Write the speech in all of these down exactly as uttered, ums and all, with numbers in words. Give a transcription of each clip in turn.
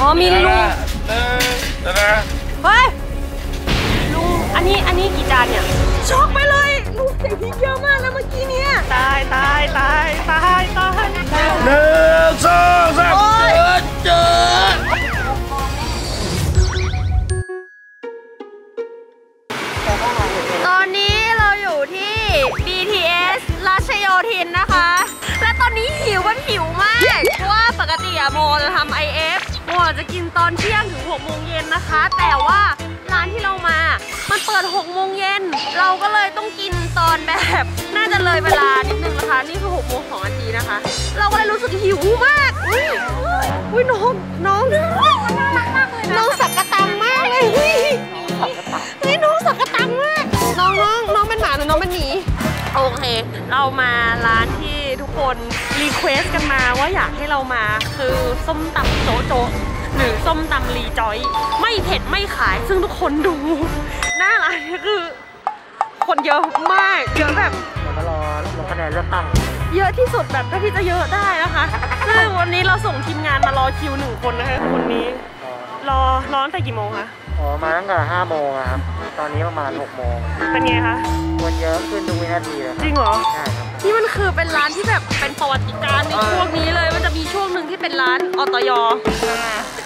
อ๋อมีลูกเฮ้ยลูกอันนี้อันนี้กี่จานเนี่ยช็อกไปเลยลูกเสียงเยอะมากแล้วเมื่อกี้เนี่ยตายตายตายตายตายหนึ่งสองสามเจิดตอนนี้เราอยู่ที่ บี ที เอส รัชโยธินนะคะและตอนนี้หิวมันหิวมากเพราะว่าปกติอะโมจะทำ ไอ เอฟ โมจะกินตอนเที่ยงถึงหกโมงเย็นนะคะแต่ว่าร้านที่เรามามันเปิดหกโมงเย็นเราก็เลยต้องกินตอนแบบน่าจะเลยเวลานิดนึงนะคะนี่คือหกโมงสองนาทีนะคะเราก็เลยรู้สึกหิวมากอุ้ยอุ้ยน้องน้องน้องสักกระตังมากเลยนี่น้องสักกระตังมากน้องน้องน้องเป็นหมาหรือน้องเป็นหมีโอเคเรามาร้านที่ทุกคนรีเควสกันมาว่าอยากให้เรามาคือส้มตำโจ๊ะโจ๊ะหรือส้มตำรีจอยไม่เผ็ดไม่ขายซึ่งทุกคนดูหน้าร้านคือคนเยอะมากเยอะแบบมารอลงคะแนนเลือกตั้งเยอะที่สุดแบบถ้าที่จะเยอะได้นะคะซึ่งวันนี้เราส่งทีมงานมารอคิวหนึ่งคนนะคะคนนี้รอร้อนแต่กี่โมงคะอ๋อมาตั้งแต่ห้าโมงครับตอนนี้ประมาณหกโมงเป็นไงคะคนเยอะขึ้นทุกวินาทีเลยจริงเหรอใช่ครับนี่มันคือเป็นร้านที่แบบเป็นประวัติการในช่วงนี้เลยมันจะมีช่วงหนึ่งที่เป็นร้านอตย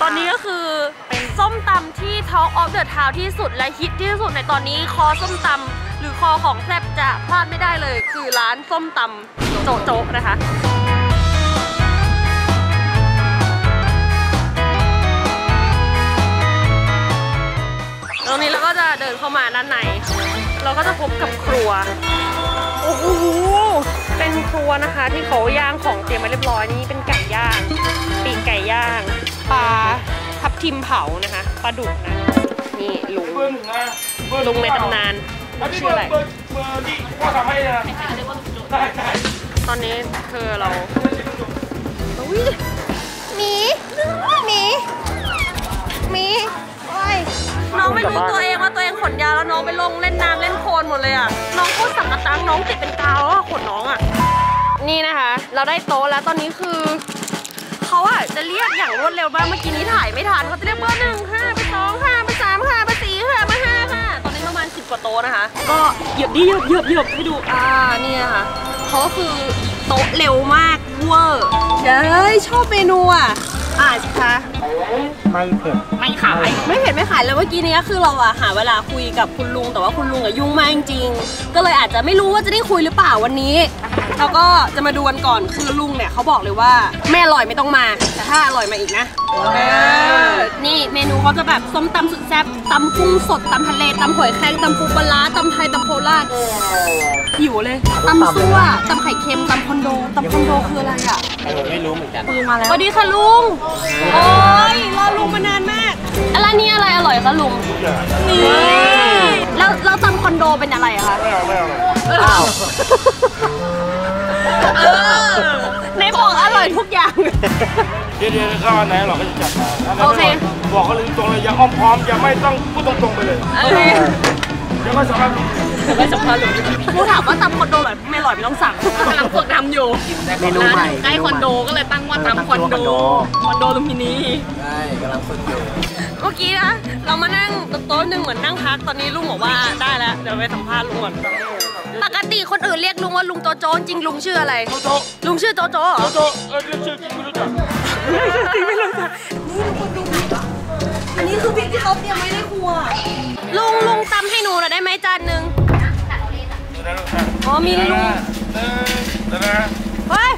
ตอนนี้ก็คือเป็นส้มตำที่ท็อกออฟเดอะทาวน์ที่สุดและฮิตที่สุดในตอนนี้คอส้มตำหรือคอของแซ่บจะพลาดไม่ได้เลยคือร้านส้มตำโจ๊ะโจ๊ะนะคะตรงนี้เราก็จะเดินเข้ามาด้านในเราก็จะพบกับครัวโอ้โหเป็นครัวนะคะที่เขาย่างของเตรียมไว้เรียบร้อยนี่เป็นไก่ย่างปีกไก่ย่างปลาทับทิมเผานะคะปลาดุกนะนี่ลุงลุงในตำนานชื่ออะไรตอนนี้เธอเราหมีหมีหมีโอ้ยน้องไม่รู้ตัวเองว่าตัวเองขนยาวแล้วน้องไปลงเล่นน้ำเล่นโคลนหมดเลยอ่ะน้องโคตรสังกะตังน้องติดเป็นกาวแล้วขนน้องอ่ะนี่นะคะเราได้โต๊ะแล้วตอนนี้คือเขาอ่ะจะเรียกอย่างรวดเร็วมากเมื่อกี้นี้ถ่ายไม่ทันเขาจะเรียกเบอร์หนึ่งห้าเบอร์สองห้าเบอร์สามห้าเบอร์สี่ห้าเบอร์ห้าค่ะตอนนี้ประมาณสิบกว่าโต๊ะนะคะก็เหยียบดิเหยียบเหยียบเหยียบให้ดูอ่าเนี่ยค่ะเขาคือโต๊ะเร็วมากเวอร์เฮ้ยชอบเมนูอ่ะอ่าสิคะไม่เผ็ดไม่ขายไม่เผ็ดไม่ขายแล้วเมื่อกี้นี้คือเราอะหาเวลาคุยกับคุณลุงแต่ว่าคุณลุงอะยุ่งมากจริงๆก็เลยอาจจะไม่รู้ว่าจะได้คุยหรือเปล่าวันนี้แล้วก็จะมาดูกันก่อนคือลุงเนี่ยเขาบอกเลยว่าแม่อร่อยไม่ต้องมาแต่ถ้าอร่อยมาอีกนะนี่เมนูเขาจะแบบส้มตำสุดแซ่บตำกุ้งสดตำทะเลตำหอยแครงตำปูปลาตำไทยตำโคราชหิวเลยตำซั่วตำไข่เค็มตำคอนโดตำคอนโดคืออะไรอะไม่รู้เหมือนกันลุงมาแล้วสวัสดีค่ะลุงโอ้ยรอลุงมานานมากอะไรนี่อะไรอร่อยคะลุงนี่แล้วเราตำคอนโดเป็นอะไรอะคะไม่เอาไม่เอาอ้าวในบอกอร่อยทุกอย่างเดี๋ยวๆข้าวไหนเราก็จะจัดโอเคบอกเขาเลยตรงเลยอย่าอ้อมพร้อมอย่าไม่ต้องพูดตรงๆไปเลยเดี๋ยวก็สัมภาษณ์เดี๋ยวก็สัมภาษณ์ผู้ถามว่าตำคอนโดหรือไม่อร่อยไม่ต้องสั่งกำลังฝึกทำอยู่เมนูใหม่ใกล้คอนโดก็เลยตั้งว่าตำคอนโดคอนโดลุมพินีใช่กำลังฝึกอยู่เมื่อกี้นะเรามานั่งโต๊ะหนึ่งเหมือนนั่งพักตอนนี้ลุงบอกว่าได้แล้วเดี๋ยวไปสัมภาษณ์ลุงก่อนปกติคนอื่นเรียกลุงว่าลุงโจโจจริงลุงชื่ออะไรโจโจลุงชื่อโจโจโจโจเออชื่อจริงไม่รู้จักไม่รู้จักนี่ทุกคนดูผิดอ่ะอันนี้คือพริกที่เขาเตรียมไว้ในครัวลุงลุงตำให้หนูหน่อยได้ไหมจานหนึ่งอ๋อมีลุงเฮ้ย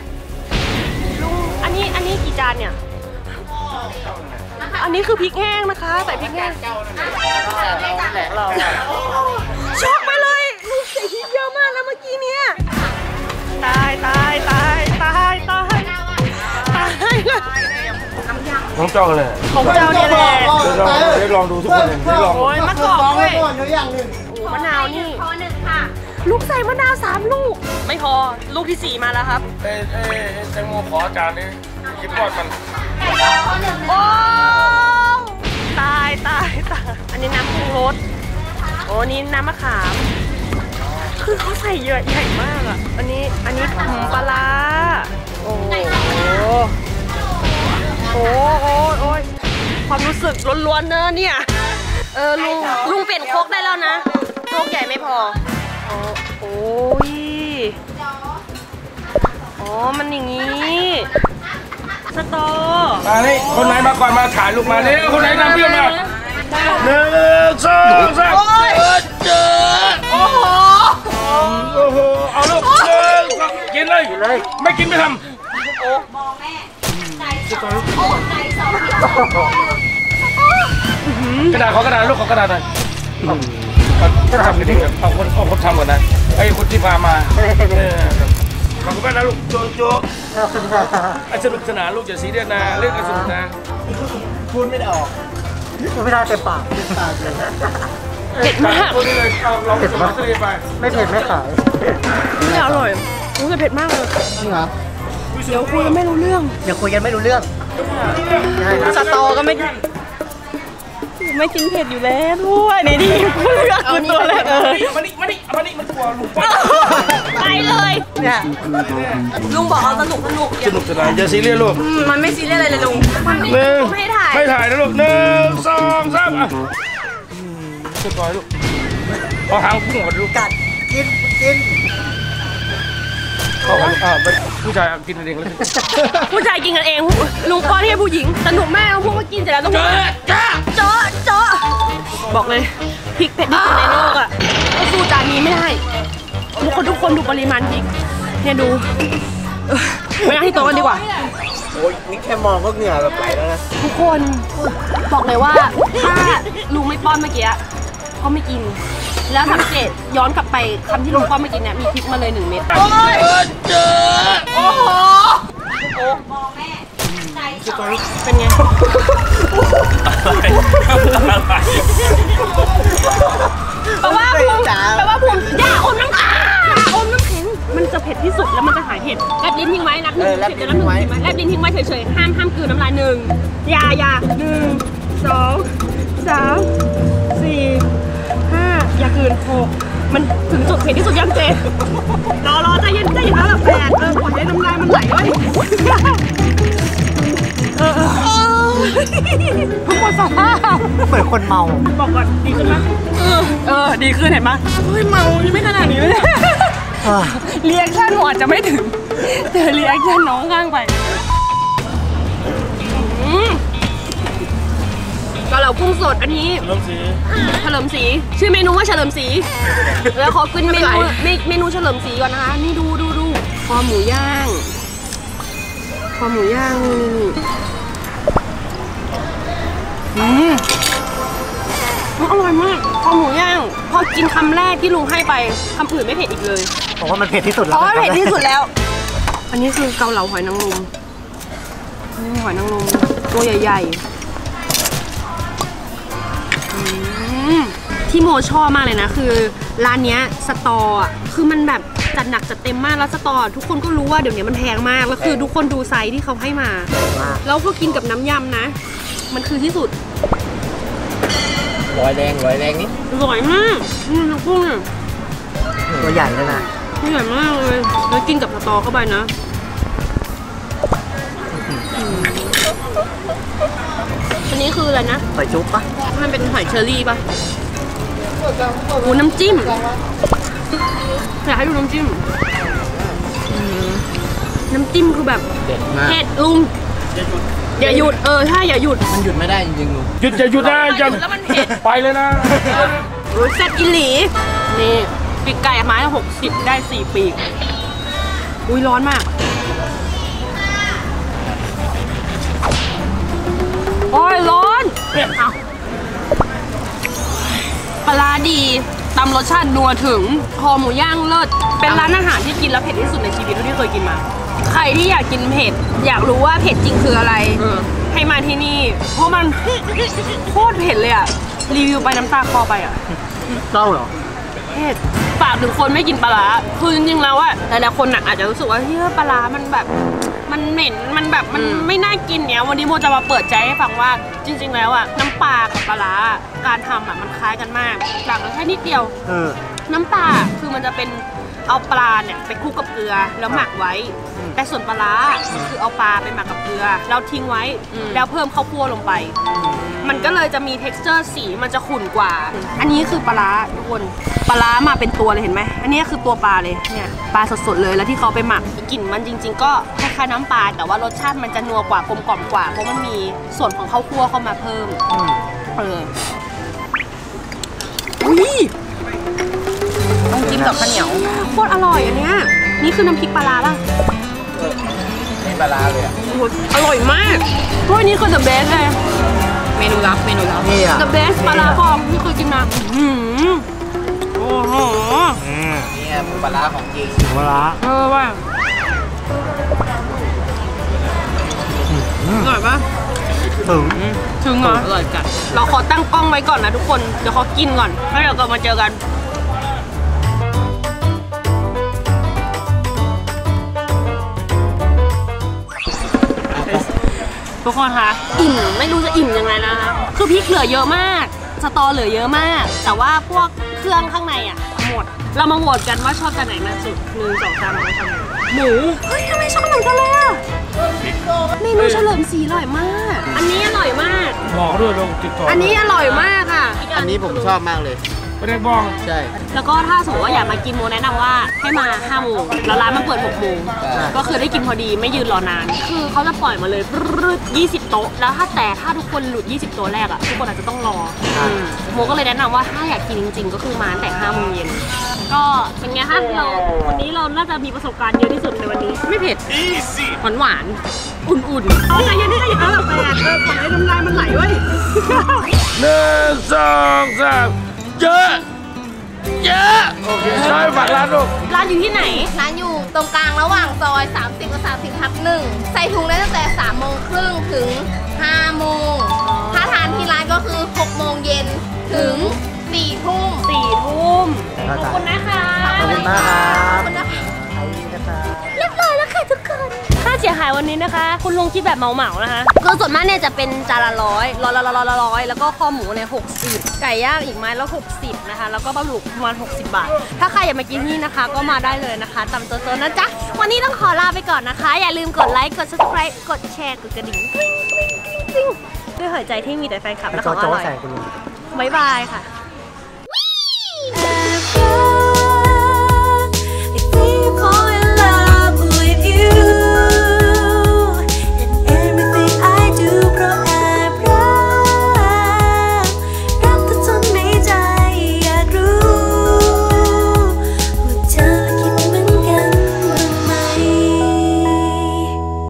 ลุงอันนี้อันนี้กี่จานเนี่ยอันนี้คือพริกแห้งนะคะใส่พริกแห้งช็อกไปเลยลูกใส่พริกเยอะมากแล้วเมื่อกี้เนี่ยตายตายตายตายตายตายของเจ้าเลยของเจ้าเนี่ยแหละได้ลองดูทุกคนได้ลองโอ้ยมะกอกด้วยมะนาวนี่พอหนึ่งค่ะลูกใส่มะนาวสามลูกไม่พอลูกที่สี่มาแล้วครับเอ้แตงโมขอจานนี้กินทอดมันโอ้ตายตายตายอันนี้น้ำปรุงรสโอ้นี่น้ำมะขามคือเขาใส่เยอะใหญ่มากอ่ะอันนี้อันนี้ผงปลาโอ้โหโอ้โอ้โอ้ ความรู้สึกล้วนๆเนอะเนี่ยเออลุงลุงเปลี่ยนโคกได้แล้วนะโคกใหญ่ไม่พออ๋อโอ้ยอ๋อมันอย่างงี้สตอมานี่คนไหนมาก่อนมาถ่ายลูกมาเนี่ยคนไหนทำเพื่อนมาหนึ่งสองสามเจอโอ้โหโอ้โหเอาลูกเดินกินเลยไม่กินไม่ทำโอ้มองแม่ใจสองโอ้ใจสองกระดาษขอกระดาษลูกขอกระดาษหน่อยก็ทำจริงๆเอาคนเอาคนทำก่อนนะไอ้คนที่พามาขอบคุณมากนะลูกโจโจไอ้สนุกสนานลูกอย่าซีเรียสนะเรื่องไอ้สนุกนะพูดไม่ออกพูดไม่ได้เต็มปากเต็มปากเลยเผ็ดมากเผ็ดมากไม่เผ็ดไม่ขายไม่อร่อยรู้สึกเผ็ดมากเลยจริงเหรอเดี๋ยวคุยกันไม่รู้เรื่องเดี๋ยวคุยกันไม่รู้เรื่องสตอก็ไม่ไม่กินเผ็ดอยู่แล้วด้วยนี่ดิพูดเรื่องคุณตัวเลยเออมาดิมาดิมาดิมันกลัวลุงไปเลยเนี่ยลุงบอกเอาสนุกสนุกสนุกสนานอย่าซีเรียสลูกมันไม่ซีเรียสอะไรเลยลุงไม่ถ่ายไม่ถ่ายนะลูกหนึ่งสองสามอ่ะจะต่อยลูกพอหางพุ่งออกมาลูกกัดกินกินเขาอ่าผู้ชายกินกันเองเลยผู้ชายกินกันเองลุงป้อนให้ผู้หญิงสนุกแม่เอาพวกมากินเสร็จแล้วต้องเจอเจอเจอบอกเลยพริกเผ็ดที่สุดในโลกอ่ะก็สู้จานนี้ไม่ได้ทุกคนทุกคนดูปริมาณพริกเนี่ยดูไปนั่งที่โต๊ะกันดีกว่าโอ้ยนี่แค่มองก็เหงื่อแบบไหลแล้วนะทุกคนบอกเลยว่าถ้าลุงไม่ป้อนเมื่อกี้ก็ไม่กินแล้วสังเกตย้อนกลับไปคำที่ลุงป้อนเมื่อกี้เนี่ยมีพริกมาเลยหนึ่งเม็ดโอ้ยเจอโอ้โหโอ้มองแม่ใจสองเป็นไงแปลว่าภูมิแปลว่าภูมิย่าอมน้ำแข็งอมน้ำแข็งมันจะเผ็ดที่สุดแล้วมันจะหายเผ็ดแลบลิ้นทิ้งไว้นับหนึ่งสิบแล้วนับหนึ่งแลบลิ้นทิ้งไว้เฉยๆห้ามห้ามกลืนน้ำลายหนึ่งยายาหนึ่งสองสามสี่ห้าอย่ากลืนหกมันถึงจุดเผ็ดที่สุดยังเจรอรอใจเย็นใจเย็นแล้วแบบแปดเออปล่อยให้น้ำลายมันไหลไว้ทุกคนสภาพเหมือนคนเมาบอกก่อนดีขึ้นไหมเออเออดีขึ้นเห็นไหมเฮ้ยเมายังไม่ขนาดนี้เลยเรียกท่านหมอจะไม่ถึงแต่เรียกท่านน้องข้างไปก็เหล่ากุ้งสดอันนี้เฉลิมศรีเฉลิมศรีชื่อเมนูว่าเฉลิมศรีแล้วขอขึ้นเมนูเมนูเฉลิมศรีก่อนนะคะนี่ดูดูดูคอหมูย่างคอหมูย่างอืมอร่อยมากคอหมูย่างพอกินคำแรกที่ลุงให้ไปคำอื่นไม่เผ็ดอีกเลยบอกว่ามันเผ็ดที่สุดแล้วอ๋อเผ็ดที่สุดแล้วอันนี้คือเกาเหลาหอยนางรมหอยนางรมตัวใหญ่ๆที่โมชอบมากเลยนะคือร้านเนี้ยสตออ่ะคือมันแบบจัดหนักจัดเต็มมากแล้วสตอทุกคนก็รู้ว่าเดี๋ยวนี้มันแพงมากแล้วคือทุกคนดูไซส์ที่เขาให้มาแล้วก็กินกับน้ำยำนะมันคือที่สุดลอยแรงลอยแรงนี่ลอยมากนี่น้ำกุ้งเนี่ยตัวใหญ่แล้วนะตัวใหญ่มากเลยแล้วกินกับสตอเข้าไปนะอันนี้คืออะไรนะหอยจุ๊บปะมันเป็นหอยเชอรี่ปะโอ้น้ำจิ้มอยากให้ดูน้ำจิ้มน้ำจิ้มคือแบบเผ็ดลุงอย่าหยุดเออถ้าอย่าหยุดมันหยุดไม่ได้จริงๆลุงหยุดอย่าหยุดนะอย่าแล้วมันเผ็ดไปเลยนะรู้แซ่บอีหลีนี่ปีกไก่ไม้ละหกสิบได้สี่ปีกอุ้ยร้อนมากโอ้ยร้อนเอาปลาดีตำรสชาตินัวถึงคอหมูย่างเลิศเป็นร้านอาหารที่กินแล้วเผ็ดที่สุดในชีวิตที่เคยกินมาใครที่อยากกินเผ็ดอยากรู้ว่าเผ็ดจริงคืออะไรให้มาที่นี่เพราะมันโคตรเผ็ดเลยอะรีวิวไปน้ำตาคอไปอะเศร้าเหรอเผ็ดฝากถึงคนไม่กินปลาคือจริงๆแล้วอะหลายๆคนอาจจะรู้สึกว่าเฮ้ยปลามันแบบมันเหม็นมันแบบมันไม่น่ากินเนี่ยวันนี้โมจะมาเปิดใจให้ฟังว่าจริงๆแล้วอะน้ำปลากับปลาการทำอะมันคล้ายกันมากหลักแค่นิดเดียวน้ำปลาคือมันจะเป็นเอาปลาเนี่ยไปคลุกกับเกลือแล้วหมักไว้ แต่ส่วนปลาร้าคือเอาปลาไปหมักกับเกลือแล้วทิ้งไว้แล้วเพิ่มข้าวคั่วลงไปมันก็เลยจะมี texture สีมันจะขุ่นกว่าอันนี้คือปลาร้าทุกคนปลาร้ามาเป็นตัวเลยเห็นไหมอันนี้คือตัวปลาเลยเนี่ยปลาสดๆเลยแล้วที่เขาไปหมักกลิ่นมันจริงๆก็คล้ายๆน้ำปลาแต่ว่ารสชาติมันจะนัวกว่ากลมกล่อมกว่าเพราะมันมีส่วนของข้าวคั่วเข้ามาเพิ่มเอออุ้ยต้องจิ้มกับข้าวเหนียวโคตรอร่อยอันเนี้ยนี่คือน้ำพริกปลาร้าป่ะนี่ปลาร้าเลยอ่ะอร่อยมากพวกนี้คือ the best เลยเมนูลับเมนูลับ the best ปลาร้าฟองที่เคยกินมาอื้อโอ้โหนี่ปลาร้าของจริงปลาร้าเออว่ะอร่อยปะถึงถึงเหรออร่อยจัดเราขอตั้งกล้องไว้ก่อนนะทุกคนเดี๋ยวขอกินก่อนแล้วเดี๋ยวก็มาเจอกันทุกคนคะอิ่มไม่รู้จะอิ่มยังไงนะคะคือพริกเหลือเยอะมากสตอเหลือเยอะมากแต่ว่าพวกเครื่องข้างในอ่ะหมดเรามาโหวตกันว่าชอบจานไหนมากสุดหนึ่งสองสามอะไรกันหมูเฮ้ยทำไมชอบเหมือนกันเลยอ่ะเมนูเฉลิมศรีอร่อยมากอันนี้อร่อยมากบอกด้วยลงติดต่ออันนี้อร่อยมากอ่ะอันนี้ผมชอบมากเลยไม่ได้บ้องใช่แล้วก็ถ้าสมมติว่าอยากมากินโมแนะนำว่าให้มาห้าโมงแล้วร้านมันเปิดหกโมงก็คือได้กินพอดีไม่ยืนรอนานคือเขาจะปล่อยมาเลยยี่สิบโต๊ะแล้วถ้าแต่ถ้าทุกคนหลุดยี่สิบโต๊ะแรกอ่ะทุกคนอาจจะต้องรอโมก็เลยแนะนำว่าถ้าอยากกินจริงๆก็คือมาแต่ห้าโมงเย็นก็เป็นไงคะเราวันนี้เราน่าจะมีประสบการณ์เยอะที่สุดในวันนี้ไม่เผ็ดหวานหวานอุ่นๆนี่ไงเย็นนี่ไงเอาแบบแปลกเออขอให้น้ำลายมันไหลเว้ยหนึ่งสองสามเยอะเยอะโอเคใช่ฝากร้านลูกร้านอยู่ที่ไหนร้านอยู่ตรงกลางระหว่างซอยสามสิบกับสามสิบทับหนึ่งใส่ถุงได้ตั้งแต่สามโมงครึ่งถึงห้าโมงถ้าทานที่ร้านก็คือหกโมงเย็นถึงสี่ทุ่มสี่ทุ่มขอบคุณนะคะขอบคุณมากขอบคุณนะคะเรียบร้อยแล้วค่ะทุกคนค่าเสียหายวันนี้นะคะคุณลุงคิดแบบเหมาๆนะคะคือส่วนมากเนี่ยจะเป็นจานละร้อยร้อยละร้อยละร้อยแล้วก็ข้อหมูเนี่ยหกสิบไก่ย่างอีกไม้ละหกสิบนะคะแล้วก็ปลาหมึกประมาณหกสิบบาทถ้าใครอยากมากินนี่นะคะก็มาได้เลยนะคะตามโต๊ะนะจ๊ะวันนี้ต้องขอลาไปก่อนนะคะอย่าลืมกดไลค์กด subscribe กดแชร์กดกระดิ่งด้วยหัวใจที่มีแต่แฟนคลับและของอร่อยบ๊ายบายค่ะ